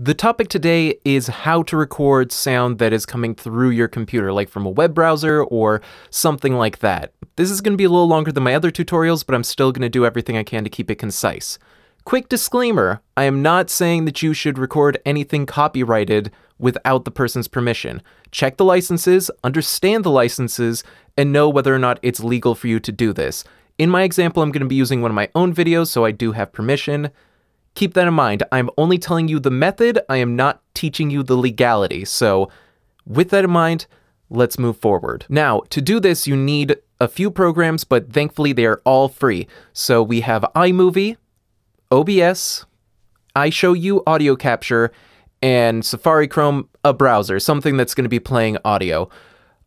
The topic today is how to record sound that is coming through your computer, like from a web browser or something like that. This is going to be a little longer than my other tutorials, but I'm still going to do everything I can to keep it concise. Quick disclaimer, I am not saying that you should record anything copyrighted without the person's permission. Check the licenses, understand the licenses, and know whether or not it's legal for you to do this. In my example, I'm going to be using one of my own videos, so I do have permission. Keep that in mind. I'm only telling you the method. I am not teaching you the legality. So with that in mind, let's move forward. Now, to do this, you need a few programs, but thankfully they are all free. So we have iMovie, OBS, iShowU Audio Capture, and Safari, Chrome, a browser, something that's going to be playing audio.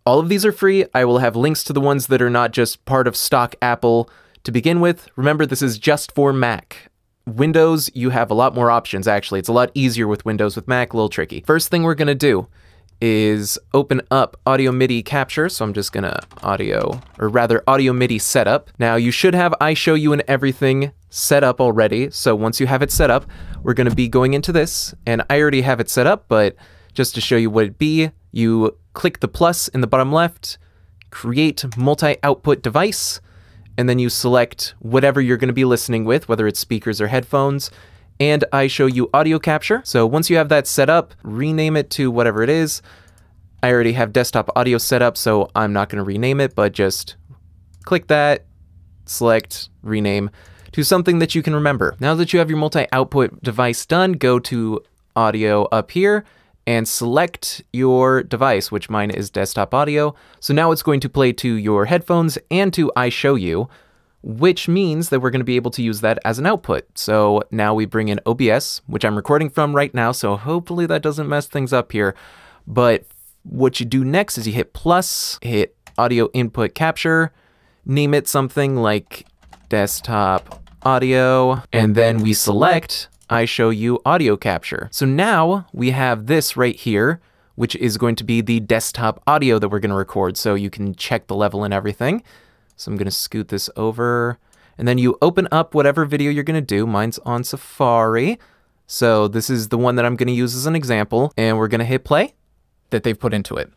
All of these are free. I will have links to the ones that are not just part of stock Apple to begin with. Remember, this is just for Mac. Windows, you have a lot more options, actually. It's a lot easier with Windows. With Mac, a little tricky. First thing we're going to do is open up Audio MIDI Capture. So I'm just going to Audio MIDI Setup. Now, you should have iShowU and everything set up already. So once you have it set up, we're going to be going into this. And I already have it set up, but just to show you what it'd be, you click the plus in the bottom left, create multi-output device, and then you select whatever you're going to be listening with, whether it's speakers or headphones, and iShowU Audio Capture. So once you have that set up, rename it to whatever it is. I already have desktop audio set up, so I'm not going to rename it, but just click that, select, rename to something that you can remember. Now that you have your multi-output device done, go to audio up here and select your device, which mine is desktop audio. So now it's going to play to your headphones and to iShowU, which means that we're going to be able to use that as an output. So now we bring in OBS, which I'm recording from right now, so hopefully that doesn't mess things up here. But what you do next is you hit plus, hit audio input capture, name it something like desktop audio, and then we select iShowU Audio Capture. So now we have this right here, which is going to be the desktop audio that we're going to record, so you can check the level and everything. So I'm going to scoot this over, and then you open up whatever video you're going to do. Mine's on Safari, so this is the one that I'm going to use as an example, and we're going to hit play that they've put into it.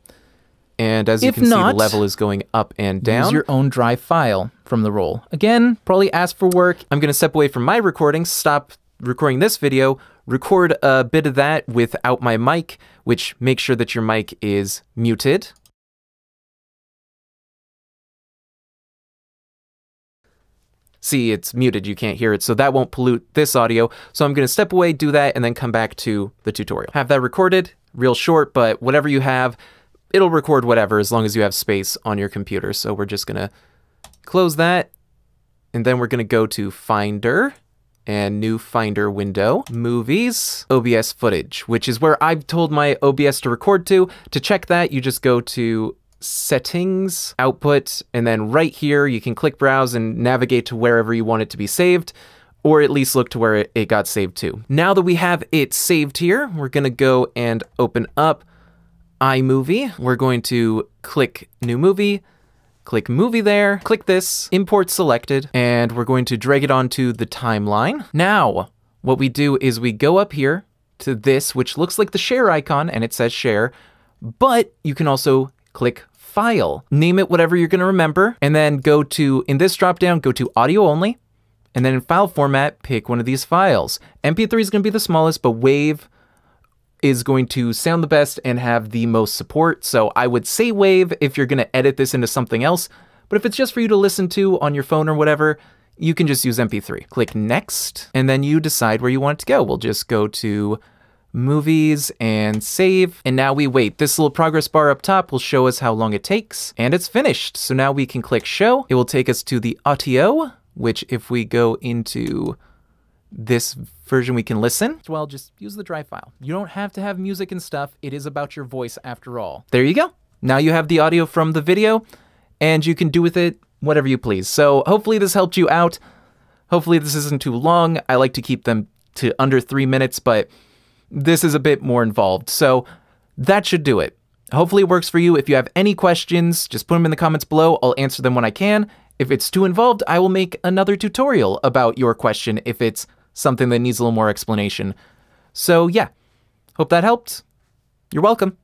And as you can see, the level is going up and down. Use your own drive file from the roll. Again, probably ask for work. I'm going to step away from my recording, stop recording this video, record a bit of that without my mic, which make sure that your mic is muted. See, it's muted, you can't hear it, so that won't pollute this audio. So I'm going to step away, do that, and then come back to the tutorial. Have that recorded, real short, but whatever you have, it'll record whatever as long as you have space on your computer. So we're just going to close that, and then we're going to go to Finder, and new Finder window, Movies, OBS Footage, which is where I've told my OBS to record to. To check that, you just go to Settings, Output, and then right here you can click Browse and navigate to wherever you want it to be saved, or at least look to where it got saved to. Now that we have it saved here, we're going to go and open up iMovie. We're going to click New Movie, click movie there, click this, import selected, and we're going to drag it onto the timeline. Now, what we do is we go up here to this, which looks like the share icon, and it says share, but you can also click file. Name it whatever you're gonna remember, and then go to, in this dropdown, go to audio only, and then in file format, pick one of these files. MP3 is gonna be the smallest, but WAV is going to sound the best and have the most support. So I would say WAV if you're going to edit this into something else, but if it's just for you to listen to on your phone or whatever, you can just use MP3. Click next, and then you decide where you want it to go. We'll just go to movies and save, and now we wait. This little progress bar up top will show us how long it takes, and it's finished. So now we can click show. It will take us to the audio, which if we go into this version, we can listen. Well, just use the drive file. You don't have to have music and stuff. It is about your voice after all. There you go. Now you have the audio from the video, and you can do with it whatever you please. So hopefully this helped you out. Hopefully this isn't too long. I like to keep them to under 3 minutes, but this is a bit more involved. So that should do it. Hopefully it works for you. If you have any questions, just put them in the comments below. I'll answer them when I can. If it's too involved, I will make another tutorial about your question if it's something that needs a little more explanation. So yeah, Hope that helped. You're welcome.